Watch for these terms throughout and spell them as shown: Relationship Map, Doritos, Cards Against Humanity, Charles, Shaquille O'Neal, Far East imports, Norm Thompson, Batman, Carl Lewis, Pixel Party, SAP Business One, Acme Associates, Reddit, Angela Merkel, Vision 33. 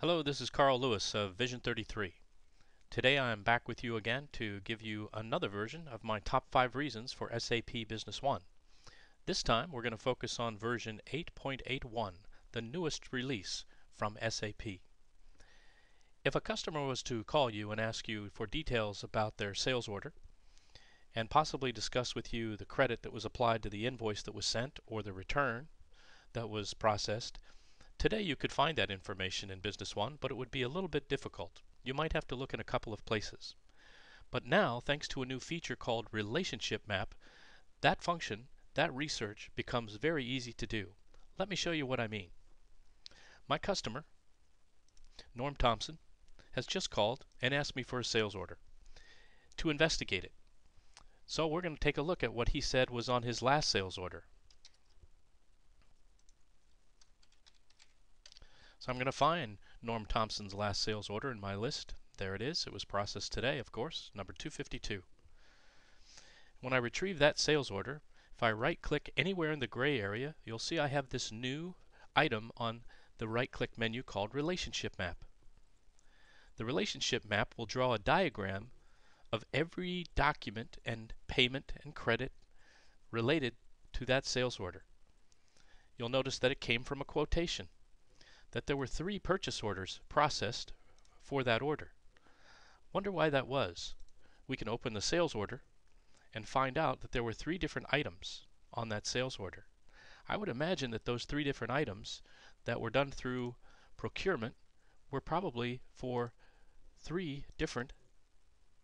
Hello, this is Carl Lewis of Vision 33. Today I am back with you again to give you another version of my top 5 reasons for SAP Business One. This time we're going to focus on version 8.81, the newest release from SAP. If a customer was to call you and ask you for details about their sales order, and possibly discuss with you the credit that was applied to the invoice that was sent or the return that was processed, today you could find that information in Business One, but it would be a little bit difficult. You might have to look in a couple of places. But now, thanks to a new feature called Relationship Map, that function, that research, becomes very easy to do. Let me show you what I mean. My customer, Norm Thompson, has just called and asked me for a sales order to investigate it. So we're going to take a look at what he said was on his last sales order. So I'm going to find Norm Thompson's last sales order in my list. There it is. It was processed today, of course, number 252. When I retrieve that sales order, if I right-click anywhere in the gray area, you'll see I have this new item on the right-click menu called Relationship Map. The Relationship Map will draw a diagram of every document and payment and credit related to that sales order. You'll notice that it came from a quotation, that there were 3 purchase orders processed for that order. Wonder why that was. We can open the sales order and find out that there were 3 different items on that sales order. I would imagine that those 3 different items that were done through procurement were probably for 3 different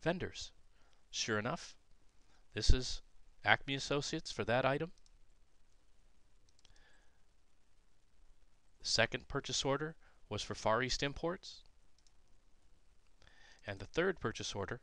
vendors. Sure enough, this is Acme Associates for that item. The second purchase order was for Far East Imports, and the third purchase order